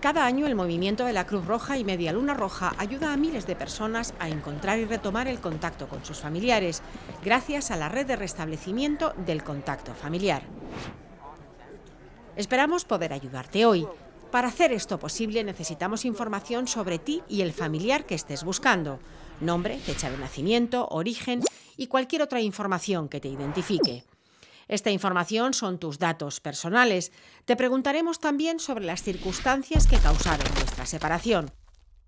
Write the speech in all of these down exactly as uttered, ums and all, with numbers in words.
Cada año el movimiento de la Cruz Roja y Media Luna Roja ayuda a miles de personas a encontrar y retomar el contacto con sus familiares, gracias a la red de restablecimiento del contacto familiar. Esperamos poder ayudarte hoy. Para hacer esto posible necesitamos información sobre ti y el familiar que estés buscando. Nombre, fecha de nacimiento, origen y cualquier otra información que te identifique. Esta información son tus datos personales. Te preguntaremos también sobre las circunstancias que causaron vuestra separación.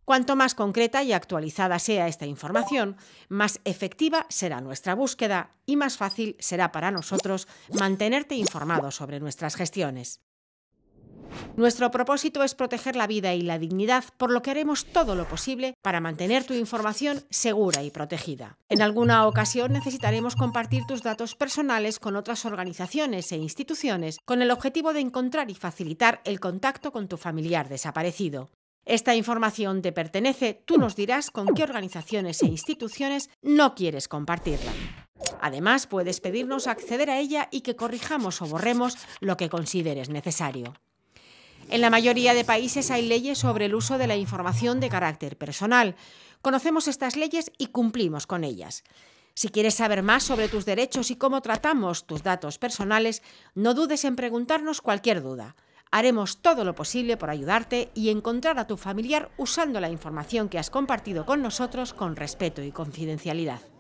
Cuanto más concreta y actualizada sea esta información, más efectiva será nuestra búsqueda y más fácil será para nosotros mantenerte informado sobre nuestras gestiones. Nuestro propósito es proteger la vida y la dignidad, por lo que haremos todo lo posible para mantener tu información segura y protegida. En alguna ocasión necesitaremos compartir tus datos personales con otras organizaciones e instituciones con el objetivo de encontrar y facilitar el contacto con tu familiar desaparecido. Esta información te pertenece, tú nos dirás con qué organizaciones e instituciones no quieres compartirla. Además, puedes pedirnos acceder a ella y que corrijamos o borremos lo que consideres necesario. En la mayoría de países hay leyes sobre el uso de la información de carácter personal. Conocemos estas leyes y cumplimos con ellas. Si quieres saber más sobre tus derechos y cómo tratamos tus datos personales, no dudes en preguntarnos cualquier duda. Haremos todo lo posible por ayudarte y encontrar a tu familiar usando la información que has compartido con nosotros con respeto y confidencialidad.